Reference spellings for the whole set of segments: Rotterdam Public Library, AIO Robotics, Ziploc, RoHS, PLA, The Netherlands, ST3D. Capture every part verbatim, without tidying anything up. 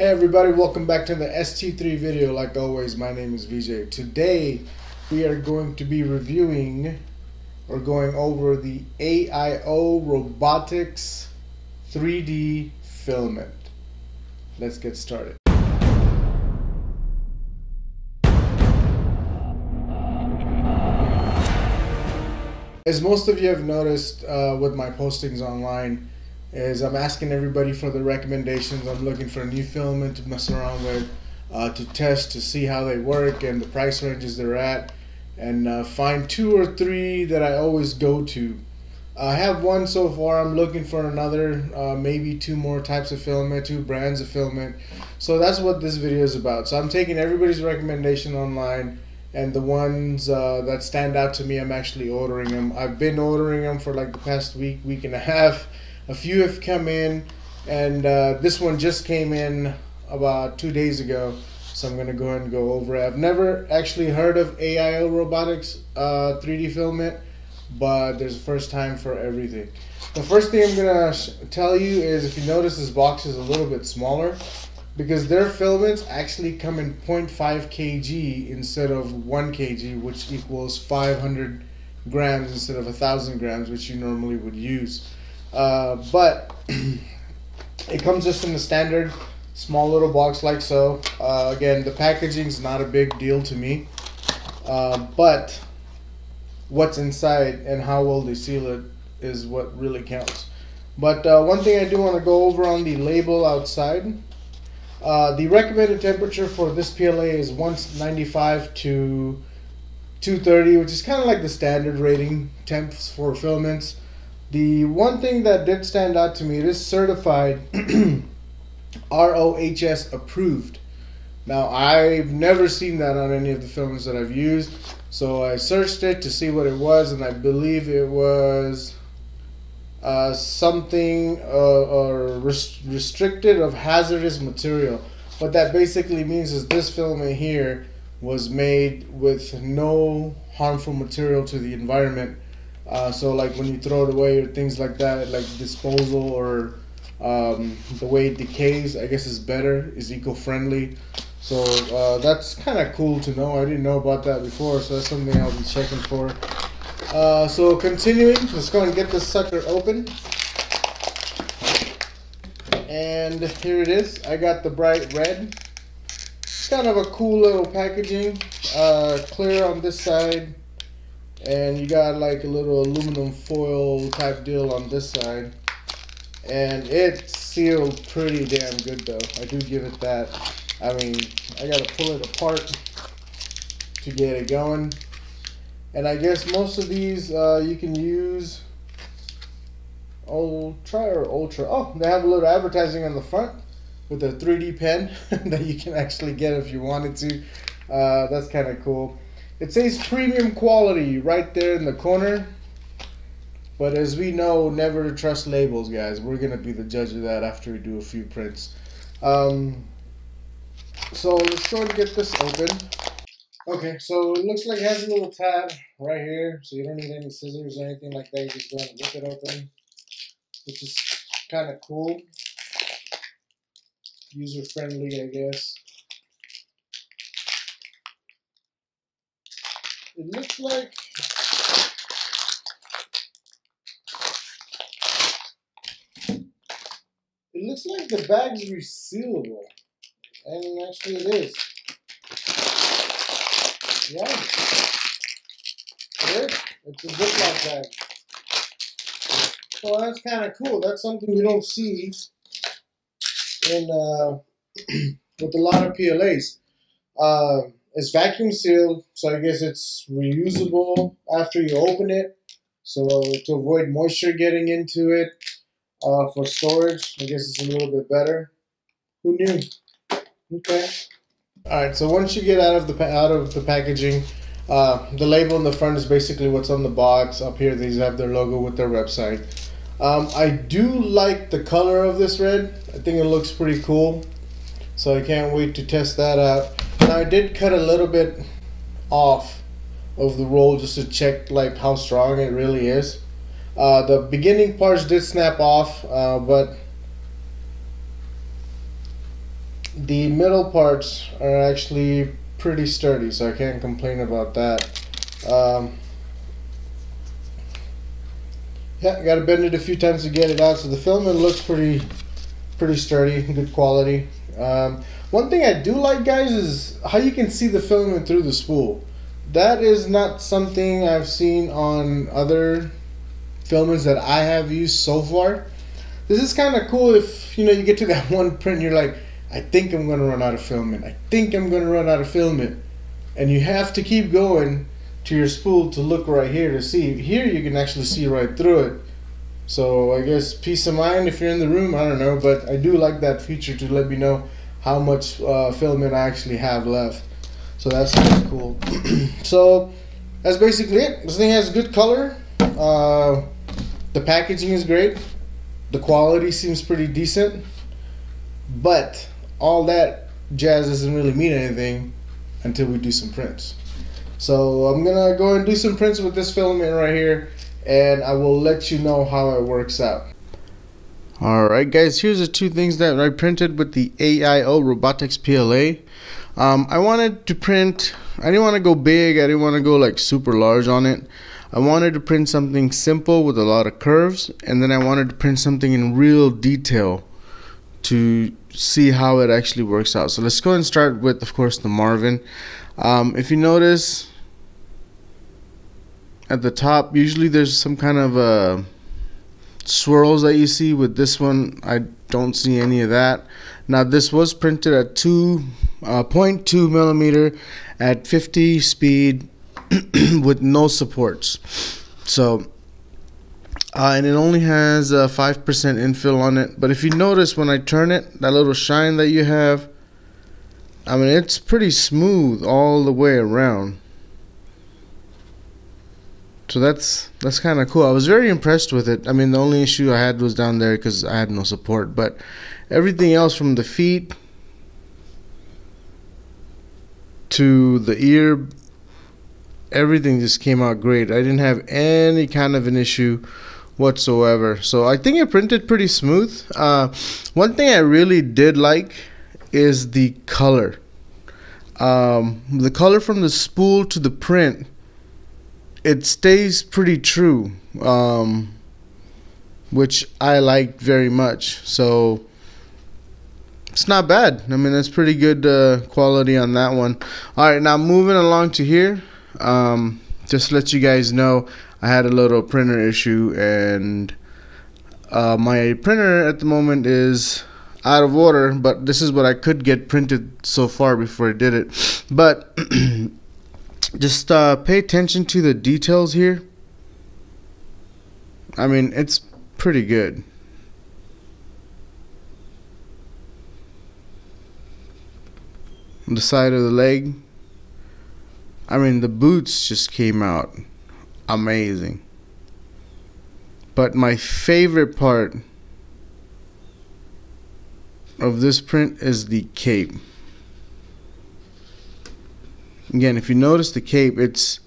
Hey everybody, welcome back to the S T three video. Like always, my name is Vijay. Today we are going to be reviewing or going over the A I O Robotics three D filament. Let's get started. As most of you have noticed uh, with my postings online, is I'm asking everybody for the recommendations. I'm looking for a new filament to mess around with, uh, to test, to see how they work and the price ranges they're at, and uh, find two or three that I always go to. I have one so far. I'm looking for another, uh, maybe two more types of filament, two brands of filament. So that's what this video is about. So I'm taking everybody's recommendation online, and the ones uh, that stand out to me, I'm actually ordering them. I've been ordering them for like the past week, week and a half. A few have come in, and uh, this one just came in about two days ago, so I'm going to go ahead and go over it. I've never actually heard of A I O Robotics uh, three D filament, but there's a first time for everything. The first thing I'm going to tell you is, if you notice, this box is a little bit smaller because their filaments actually come in zero point five kilograms instead of one kilogram, which equals five hundred grams instead of one thousand grams, which you normally would use. Uh, but it comes just in the standard small little box like so. Uh, again, the packaging is not a big deal to me, uh, but what's inside and how well they seal it is what really counts. But uh, one thing I do want to go over on the label outside, uh, the recommended temperature for this P L A is one ninety-five to two thirty, which is kind of like the standard rating temps for filaments. The one thing that did stand out to me, it is certified R O H S approved. Now, I've never seen that on any of the filaments that I've used, so I searched it to see what it was, and I believe it was uh, something uh, or rest restricted of hazardous material. What that basically means is this filament here was made with no harmful material to the environment. Uh, so like when you throw it away or things like that, like disposal, or um, the way it decays, I guess, is better, is eco-friendly. So uh, that's kind of cool to know. I didn't know about that before, so that's something I'll be checking for. Uh, so continuing, let's go and get this sucker open. And here it is. I got the bright red. It's kind of a cool little packaging, uh, clear on this side. And you got like a little aluminum foil type deal on this side, and it's sealed pretty damn good though. I do give it that. I mean, I gotta pull it apart to get it going. And I guess most of these uh, you can use Ultra or Ultra. Oh, they have a little advertising on the front with a three D pen that you can actually get if you wanted to. Uh, that's kind of cool. It says premium quality right there in the corner, but as we know, never to trust labels, guys. We're gonna be the judge of that after we do a few prints. Um, so let's go and get this open. Okay, so it looks like it has a little tab right here, so you don't need any scissors or anything like that. You just go and rip it open, which is kind of cool, user friendly, I guess. It looks like it looks like the bag's resealable, and actually it is. Yeah, it is. It's a Ziploc bag. So that's kind of cool. That's something you don't see in uh, with a lot of P L As. Uh, It's vacuum sealed, so I guess it's reusable after you open it, so to avoid moisture getting into it. Uh, for storage, I guess it's a little bit better. Who knew? Okay. All right. So once you get out of the out of the packaging, uh, the label in the front is basically what's on the box. Up here, these have their logo with their website. Um, I do like the color of this red. I think it looks pretty cool. So I can't wait to test that out. Now, I did cut a little bit off of the roll just to check like how strong it really is. Uh, the beginning parts did snap off, uh, but The middle parts are actually pretty sturdy, so I can't complain about that. Um, yeah, got to bend it a few times to get it out, so the filament looks pretty pretty sturdy, good quality. Um, one thing I do like, guys, is how you can see the filament through the spool. That is not something I've seen on other filaments that I have used so far. This is kind of cool if, you know, you get to that one print, you're like, I think I'm going to run out of filament. I think I'm going to run out of filament. And you have to keep going to your spool to look right here to see. Here you can actually see right through it. So I guess peace of mind if you're in the room, I don't know. But I do like that feature to let me know how much uh, filament I actually have left. So that's kind of cool. So that's basically it. This thing has good color. Uh, the packaging is great. The quality seems pretty decent. But all that jazz doesn't really mean anything until we do some prints. So I'm gonna go and do some prints with this filament right here, and I will let you know how it works out. Alright guys, here's the two things that I printed with the A I O Robotics P L A. Um, I wanted to print, I didn't want to go big, I didn't want to go like super large on it. I wanted to print something simple with a lot of curves, and then I wanted to print something in real detail to see how it actually works out. So let's go and start with, of course, the Marvin. Um, if you notice at the top, usually there's some kind of uh, swirls that you see. With this one, I don't see any of that. Now this was printed at two, uh, zero point two millimeter at fifty speed with no supports. So Uh, and it only has uh, five percent infill on it. But if you notice, when I turn it, that little shine that you have, I mean, it's pretty smooth all the way around. So that's that's kind of cool. I was very impressed with it. I mean, the only issue I had was down there because I had no support. But everything else, from the feet to the ear, everything just came out great. I didn't have any kind of an issue whatsoever. So I think it printed pretty smooth. Uh, one thing I really did like is the color. Um, the color from the spool to the print, it stays pretty true, um, which I liked very much. So it's not bad. I mean, that's pretty good uh, quality on that one. Alright, now moving along to here. Um, just to let you guys know, I had a little printer issue, and uh, my printer at the moment is out of order, but this is what I could get printed so far before I did it. But just uh, pay attention to the details here. I mean, it's pretty good. On the side of the leg, I mean, the boots just came out amazing. But my favorite part of this print is the cape. Again, if you notice the cape, it's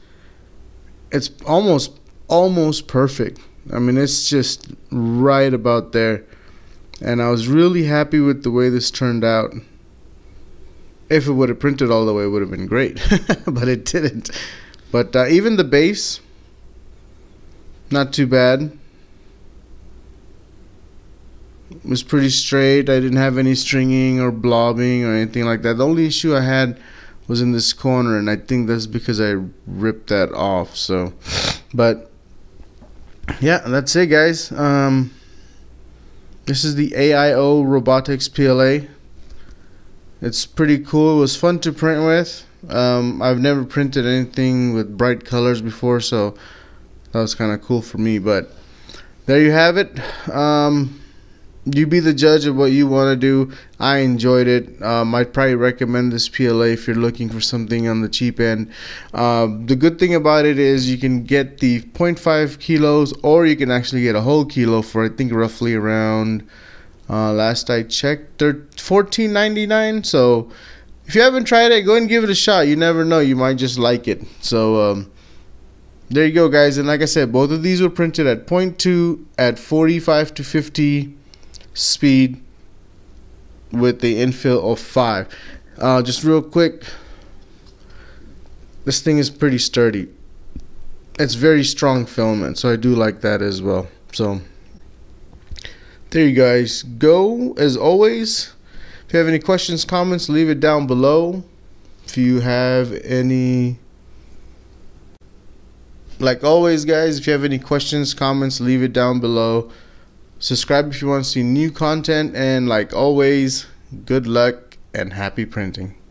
it's almost almost perfect. I mean, it's just right about there. And I was really happy with the way this turned out. If it would have printed all the way, it would have been great. But it didn't. But uh, even the base, not too bad. It was pretty straight. I didn't have any stringing or blobbing or anything like that. The only issue I had was in this corner, and I think that's because I ripped that off. So, but yeah, that's it, guys. Um, this is the A I O Robotics P L A. It's pretty cool. It was fun to print with. Um, I've never printed anything with bright colors before, so that was kind of cool for me. But there you have it. Um, you be the judge of what you want to do. I enjoyed it. Um, I'd probably recommend this P L A if you're looking for something on the cheap end. Uh, the good thing about it is you can get the zero point five kilos, or you can actually get a whole kilo for, I think, roughly around, Uh, last I checked, they're fourteen ninety-nine. So if you haven't tried it, go ahead and give it a shot. You never know, you might just like it. So um, there you go, guys. And like I said, both of these were printed at zero point two at forty-five to fifty speed with the infill of five. Uh, just real quick, this thing is pretty sturdy. It's very strong filament, so I do like that as well. So there you guys go. As always, if you have any questions, comments, leave it down below. If you have any, like always guys, if you have any questions, comments, leave it down below. Subscribe if you want to see new content, and like always, good luck and happy printing.